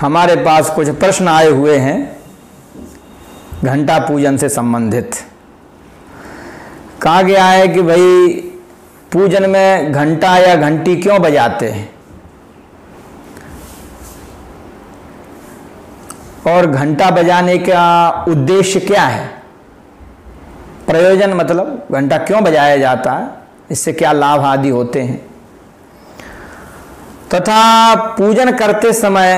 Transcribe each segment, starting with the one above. हमारे पास कुछ प्रश्न आए हुए हैं घंटा पूजन से संबंधित। कहा गया है कि भाई पूजन में घंटा या घंटी क्यों बजाते हैं और घंटा बजाने का उद्देश्य क्या है, प्रयोजन मतलब घंटा क्यों बजाया जाता है, इससे क्या लाभ आदि होते हैं तथा पूजन करते समय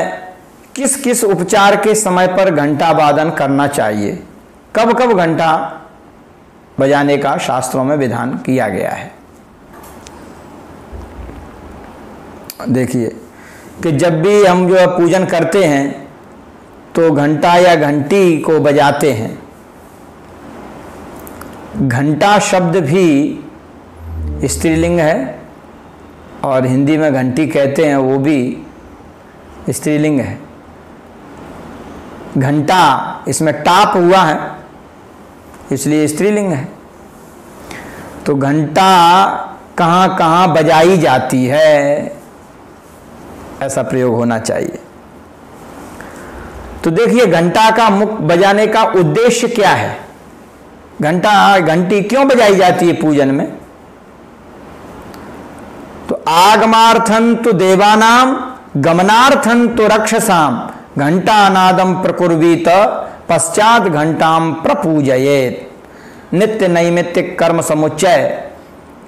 किस किस उपचार के समय पर घंटा वादन करना चाहिए, कब कब घंटा बजाने का शास्त्रों में विधान किया गया है। देखिए कि जब भी हम जो पूजन करते हैं तो घंटा या घंटी को बजाते हैं। घंटा शब्द भी स्त्रीलिंग है और हिंदी में घंटी कहते हैं, वो भी स्त्रीलिंग है। घंटा इसमें टाप हुआ है इसलिए स्त्रीलिंग है। तो घंटा कहाँ कहाँ बजाई जाती है ऐसा प्रयोग होना चाहिए। तो देखिए घंटा का मुख्य बजाने का उद्देश्य क्या है, घंटा घंटी क्यों बजाई जाती है पूजन में। तो आगमार्थं तो देवानाम गमनार्थं तो रक्षसाम घंटा नादम प्रकुर्वीत पश्चात घंटाम प्रपूजयेत। नित्य नैमित्तिक कर्म समुच्चय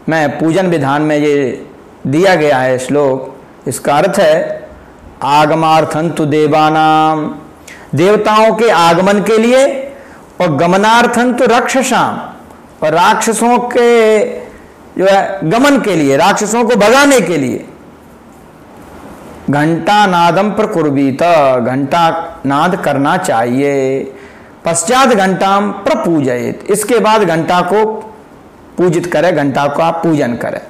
में पूजन विधान में ये दिया गया है श्लोक। इसका अर्थ है आगमार्थं तो देवानाम, देवताओं के आगमन के लिए, और गमनार्थन तो रक्षसाम, और राक्षसों के जो है गमन के लिए, राक्षसों को भगाने के लिए घंटा नादम प्रकुर्वीत, घंटा नाद करना चाहिए। पश्चात घंटाम प्रपूजयेत, इसके बाद घंटा को पूजित करे, घंटा का पूजन करे।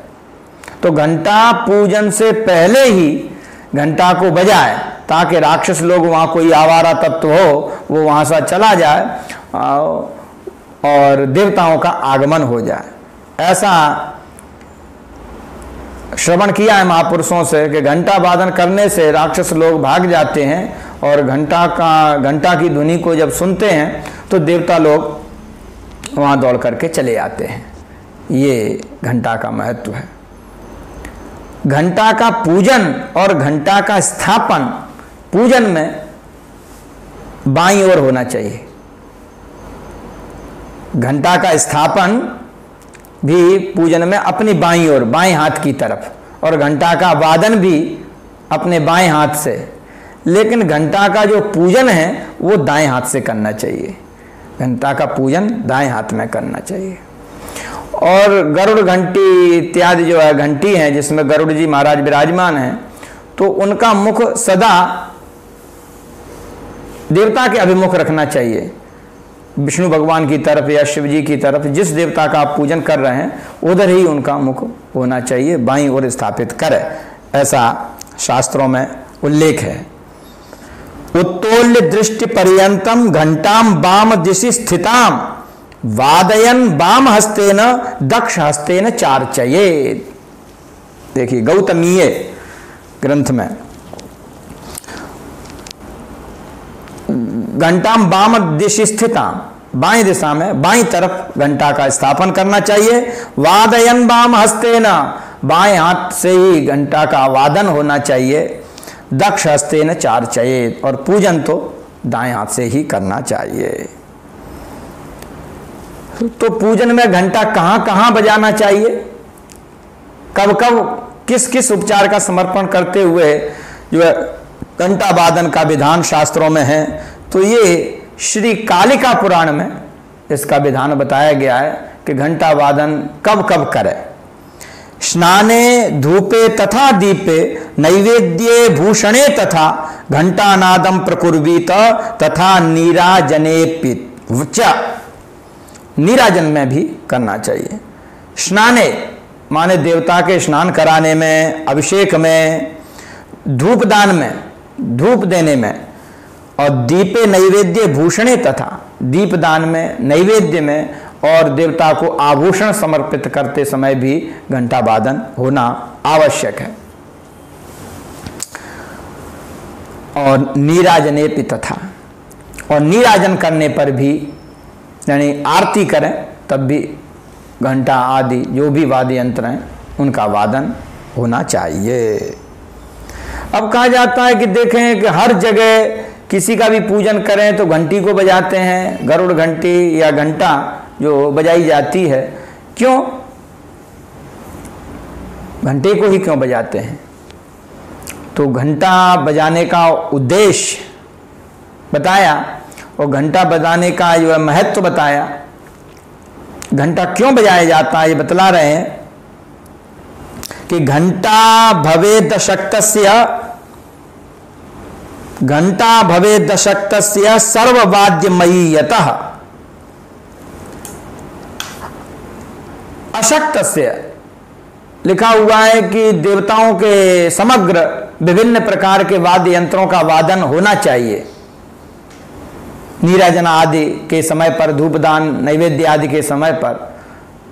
तो घंटा पूजन से पहले ही घंटा को बजाए ताकि राक्षस लोग, वहाँ कोई आवारा तत्व हो वो वहाँ से चला जाए और देवताओं का आगमन हो जाए। ऐसा श्रवण किया है महापुरुषों से कि घंटा वादन करने से राक्षस लोग भाग जाते हैं और घंटा की ध्वनि को जब सुनते हैं तो देवता लोग वहाँ दौड़ करके चले आते हैं। ये घंटा का महत्व है। घंटा का पूजन और घंटा का स्थापन पूजन में बाईं ओर होना चाहिए। घंटा का स्थापन भी पूजन में अपनी बाईं ओर, बाएं हाथ की तरफ, और घंटा का वादन भी अपने बाएं हाथ से। लेकिन घंटा का जो पूजन है वो दाएं हाथ से करना चाहिए। घंटा का पूजन दाएं हाथ में करना चाहिए। और गरुड़ घंटी इत्यादि जो है घंटी है जिसमें गरुड़ जी महाराज विराजमान हैं, तो उनका मुख सदा देवता के अभिमुख रखना चाहिए, विष्णु भगवान की तरफ या शिव जी की तरफ। जिस देवता का आप पूजन कर रहे हैं उधर ही उनका मुख होना चाहिए, बाईं ओर स्थापित करें, ऐसा शास्त्रों में उल्लेख है। उत्तोल्य दृष्टि पर्यंतम घंटाम वाम दिशि स्थिताम वादयन वाम हस्तेन दक्ष हस्तेन चार्चयेत। देखिए गौतमीय ग्रंथ में घंटाम वाम दिशि स्थिताम, बाएं दिशा में, बाईं तरफ घंटा का स्थापन करना चाहिए। वादयन वाम हस्तेन, बाएं हाथ से ही घंटा का वादन होना चाहिए। दक्ष हस्तेन चार्चयेत, और पूजन तो दाएं हाथ से ही करना चाहिए। तो पूजन में घंटा कहाँ कहाँ बजाना चाहिए, कब कब, किस किस उपचार का समर्पण करते हुए जो है घंटा वादन का विधान शास्त्रों में है, तो ये श्री कालिका पुराण में इसका विधान बताया गया है कि घंटा वादन कब कब करें। स्नाने धूपे तथा दीपे नैवेद्ये भूषणे तथा घंटानादम प्रकुर्वीत तथा नीराजने च, नीराजन में भी करना चाहिए। स्नाने माने देवता के स्नान कराने में, अभिषेक में, धूपदान में, धूप देने में, और दीपे नैवेद्य भूषणे तथा दीपदान में, नैवेद्य में, और देवता को आभूषण समर्पित करते समय भी घंटा वादन होना आवश्यक है। और नीराजने पितथा, और नीराजन करने पर भी यानी आरती करें तब भी घंटा आदि जो भी वाद्य यंत्र हैं उनका वादन होना चाहिए। अब कहा जाता है कि देखें कि हर जगह किसी का भी पूजन करें तो घंटी को बजाते हैं, गरुड़ घंटी या घंटा जो बजाई जाती है, क्यों घंटे को ही क्यों बजाते हैं? तो घंटा बजाने का उद्देश्य बताया और घंटा बजाने का जो है महत्व बताया, घंटा क्यों बजाया जाता है ये बतला रहे हैं कि घंटा भवेदशक्तस्य, घंटा भवेदशक्तस्य सर्ववाद्यमयीयतः अशक्तस्य। लिखा हुआ है कि देवताओं के समग्र विभिन्न प्रकार के वाद्य यंत्रों का वादन होना चाहिए। नीराजन आदि के समय पर, धूपदान नैवेद्य आदि के समय पर,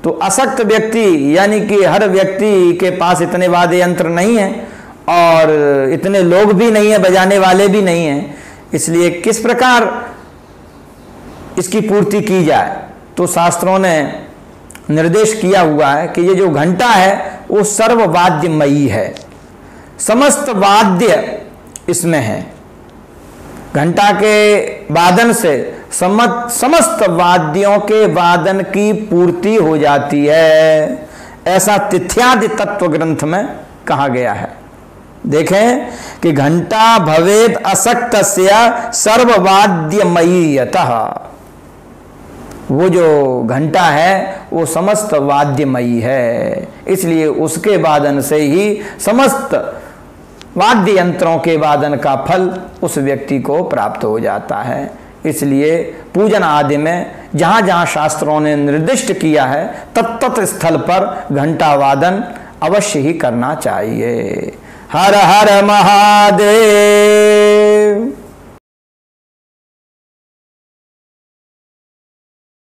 तो असक्त व्यक्ति यानी कि हर व्यक्ति के पास इतने वाद्य यंत्र नहीं हैं और इतने लोग भी नहीं हैं, बजाने वाले भी नहीं हैं, इसलिए किस प्रकार इसकी पूर्ति की जाए तो शास्त्रों ने निर्देश किया हुआ है कि ये जो घंटा है वो सर्ववाद्यमयी है, समस्त वाद्य इसमें है। घंटा के वादन से समस्त वाद्यों के वादन की पूर्ति हो जाती है, ऐसा तिथ्यादि तत्व ग्रंथ में कहा गया है। देखें कि घंटा भवेद असक्तस्य सर्ववाद्यमयीयतः, वो जो घंटा है वो समस्त वाद्यमयी है, इसलिए उसके वादन से ही समस्त वाद्य यंत्रों के वादन का फल उस व्यक्ति को प्राप्त हो जाता है। इसलिए पूजन आदि में जहाँ जहाँ शास्त्रों ने निर्दिष्ट किया है तत् तत् स्थल पर घंटा वादन अवश्य ही करना चाहिए। हर हर महादेव।